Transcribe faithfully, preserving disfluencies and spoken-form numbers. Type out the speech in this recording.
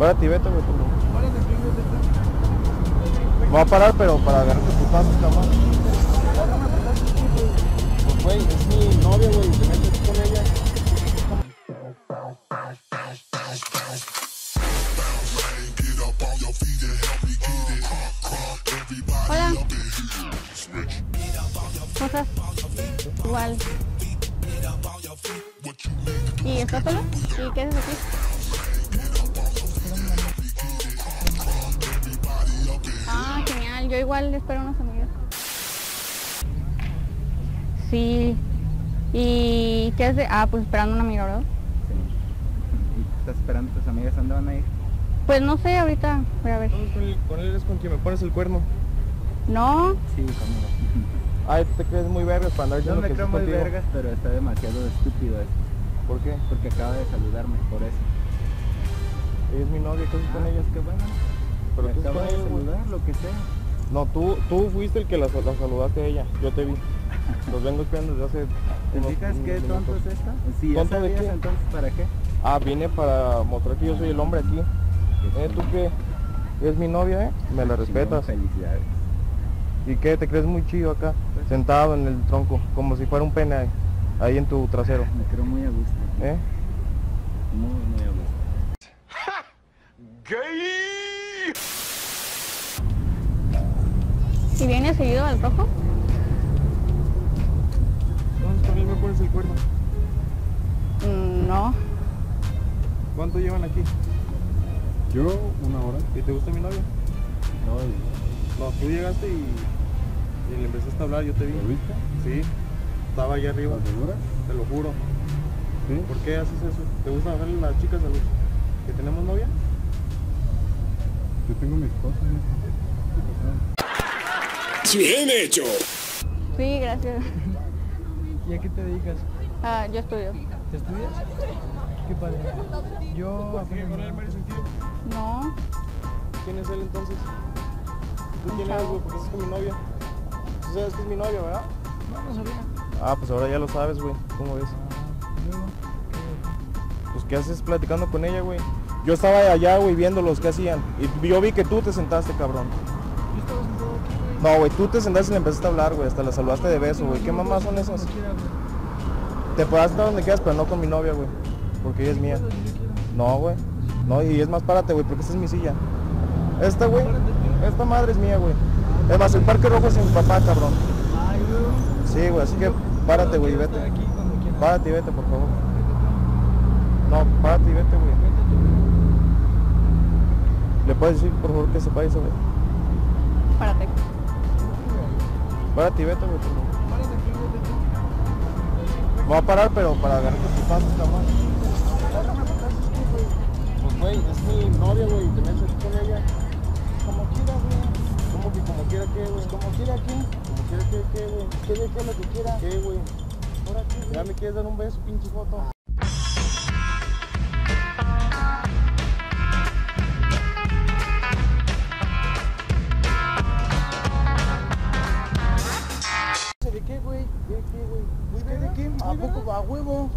Párate y vete, güey, por favor. Va a parar, pero para agarrarte putazos, cabrón. Pues, güey, es mi novia, güey, te metes con ella. Hola. Cosas igual. ¿Y estás solo? ¿Y qué haces aquí? Yo igual espero unos amigos. Sí. ¿Y qué hace? Ah, pues esperando una amiga, ¿verdad? Sí. ¿Y estás esperando tus amigas? ¿Dónde van a ir? Pues no sé, ahorita voy a ver. ¿Con él es con quien me pones el cuerno? No. Sí, conmigo. Ay, tú te crees muy vergas para andar. Yo no me creo muy vergas, pero está demasiado estúpido esto. ¿Por qué? Porque acaba de saludarme, por eso. Ella es mi novia, ¿qué haces ah, con ellas? Qué bueno. Pero me tú acabas de saludar, lo que sea. No, tú, tú fuiste el que la, la saludaste a ella, yo te vi. Los vengo esperando desde hace... ¿Te fijas qué tonto es esta? Si ya sabías, entonces, ¿para qué? Ah, vine para mostrar que yo soy el hombre aquí. ¿Eh? ¿Tú qué? Es mi novia, ¿eh? Me la respetas. Felicidades. ¿Y qué? ¿Te crees muy chido acá? Sentado en el tronco, como si fuera un pene ahí, ahí en tu trasero. Me creo muy a gusto. ¿Eh? Muy, muy a gusto. ¡Ja! ¡Gay! ¿Y viene seguido al rojo? ¿Entonces con él me pones el cuerno? Mm, no. ¿Cuánto llevan aquí? Yo, una hora. ¿Y te gusta mi novia? No, no, tú llegaste y, y le empezaste a hablar, yo te vi. ¿Lo viste? Sí. Estaba allá arriba. ¿Estás segura? Te lo juro. ¿Sí? ¿Por qué haces eso? ¿Te gusta hablarle a las chicas a los que tenemos novia? Yo tengo mi esposa, ¿no? ¡Bien hecho! Sí, gracias. ¿Y a qué te dedicas? Ah, yo estudio. ¿Te estudias? Qué padre. Yo... ¿Sigue con él Mario Sentido? No. ¿Quién es él entonces? ¿Tú quién eres, güey? Porque es con mi novia. Tú sabes que es mi novia, ¿verdad? No, no sabía. Ah, pues ahora ya lo sabes, güey. ¿Cómo ves? Pues, ¿qué haces platicando con ella, güey? Yo estaba allá, güey, viendo los que hacían. Y yo vi que tú te sentaste, cabrón. No, güey, tú te sentaste y le empezaste a hablar, güey, hasta la saludaste de beso, güey. ¿Qué mamás son esas? Te podrás estar donde quieras, pero no con mi novia, güey, porque ella es mía. No, güey. No, y es más, párate, güey, porque esta es mi silla. Esta, güey, esta madre es mía, güey. Es más, el parque rojo es mi papá, cabrón. Sí, güey, así que párate, güey, y vete. Párate y vete, por favor. No, párate y vete, güey. ¿Le puedes decir, por favor, que se pase, güey? Párate. Párate y vete, güey, por favor. Va a parar, pero para agarrarte putazos, cabrón. Pues, güey, es mi novia, güey, te metes aquí con ella. Como quiera, güey. ¿Cómo que como quiera qué, güey? Como quiera qué. Como quiera qué, qué, güey. ¿Qué de qué lo que quiera? ¿Qué, güey? Ahora qué, güey. Ya me quieres dar un beso, pinche foto. ¿A poco? ¿A huevo?